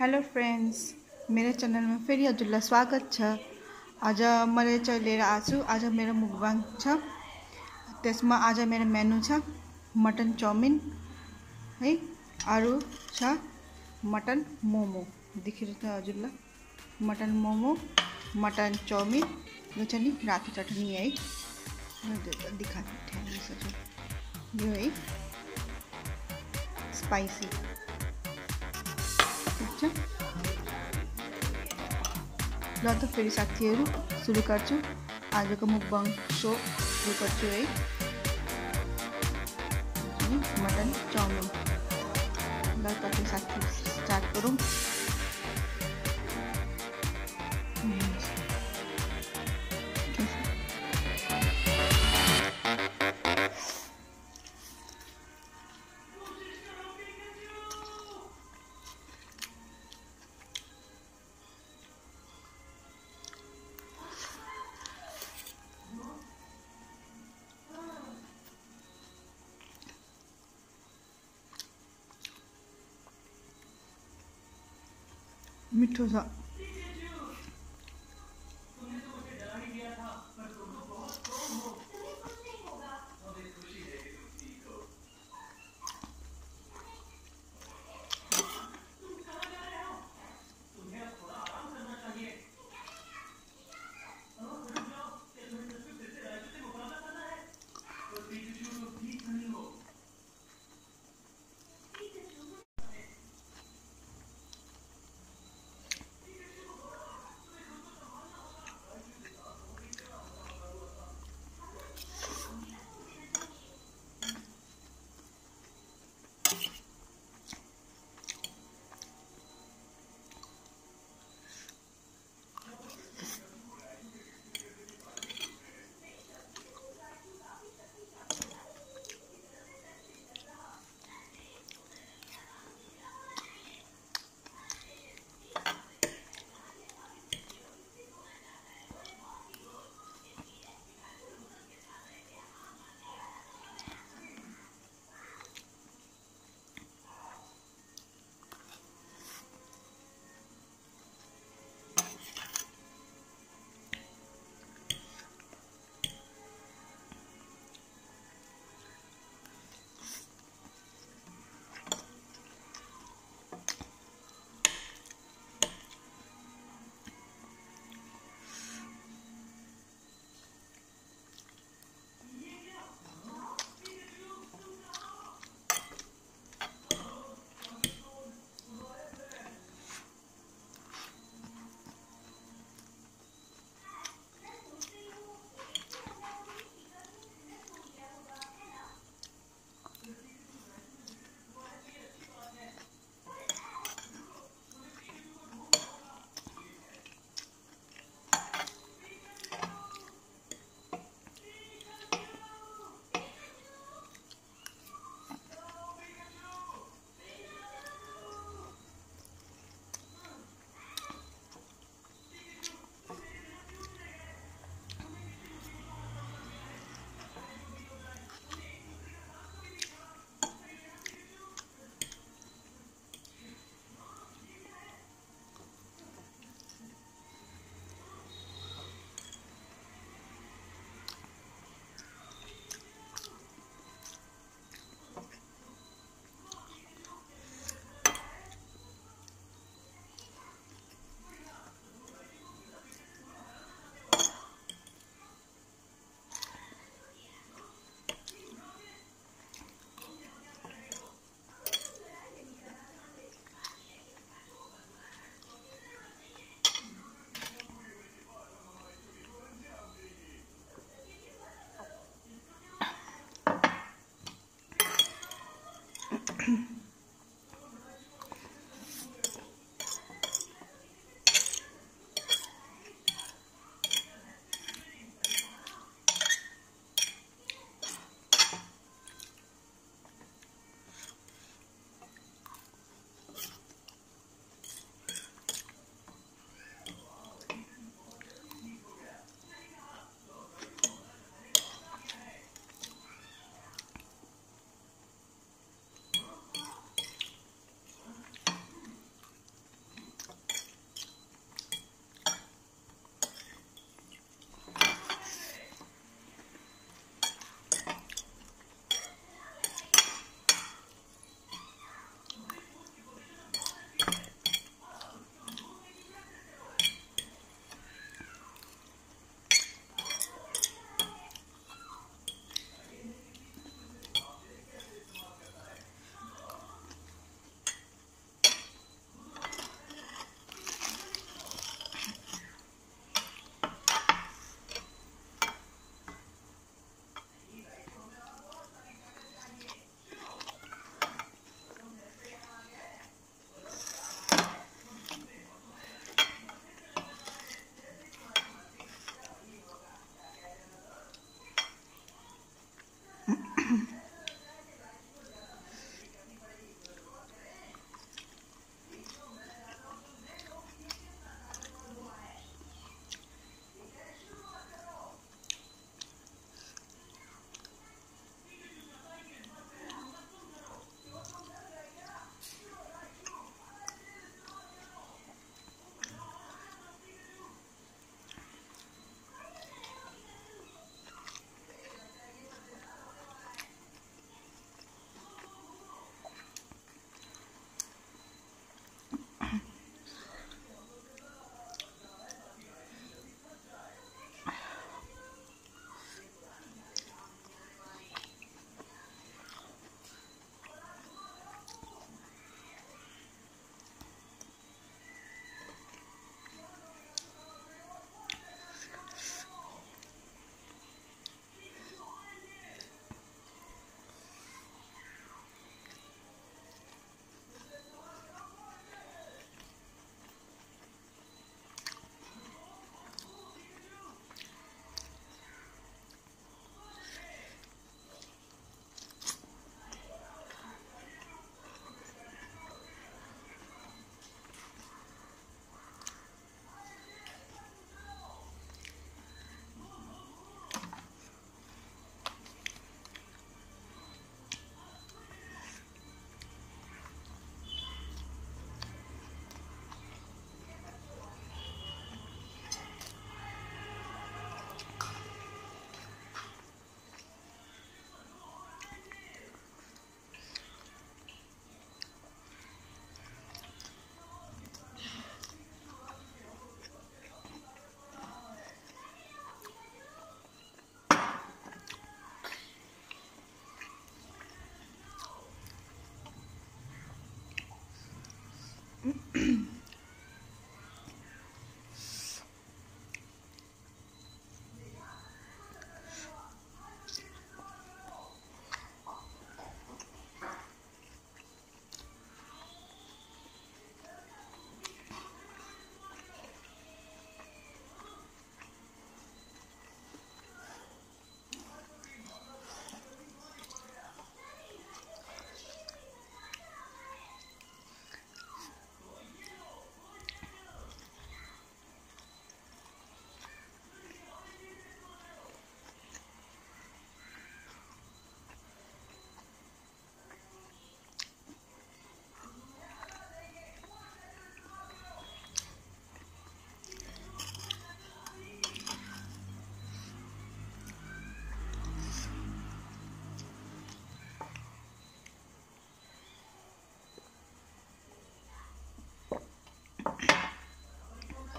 Hello friends, मेरे channel में फेरि हजुरलाई स्वागत छ। आज मैले चाहिँ लिएर आछु, आज मेरो मुकबाङ छ। त्यसमा आज मेरो मेनु छ मटन चाउमिन है, अरु छ मटन मोमो। देखिरहेछ हजुरलाई मटन मोमो, मटन चाउमिन, यो चाहिँ नि रातो चटनी है, दिखा यो है स्पाइसी। अच्छा ल तो फिर साथीहरु सुरु गर्छु, आजको मुकबाङ सो सुरु गर्छु है। मटन चाउमिन ल तपाईं साथी स्टार्ट गरौँ। मिठो सा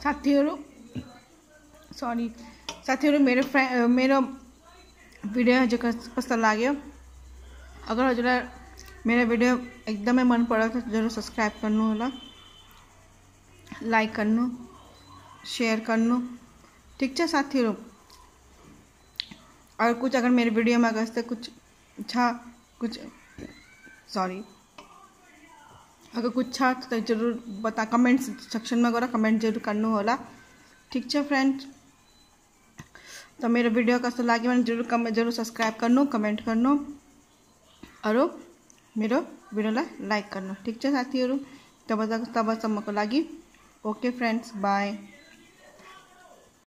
साथीहरु मेरो मेरो भिडियो हजुरलाई पसंद लाग्यो। अगर हजुरलाई मेरो भिडियो एकदमै मन पर्यो तो जरूर सब्सक्राइब गर्नु होला, लाइक गर्नु, शेयर गर्नु, ठीक है साथीहरु। और कुछ अगर मेरे वीडियो में अगर कुछ अच्छा कुछ था तो जरूर बता, कमेंट्स सेक्शन में गएर कमेंट जरूर गर्नु होला, ठीक है फ्रेंड्स। तो मेरे वीडियो कस्तो लाग्यो भने जरूर सब्सक्राइब गर्नु, कमेंट गर्नु और मेरो भिडियोलाई लाइक गर्नु, ठीक है साथीहरु। तबसम्मको लागि ओके फ्रेंड्स, बाय।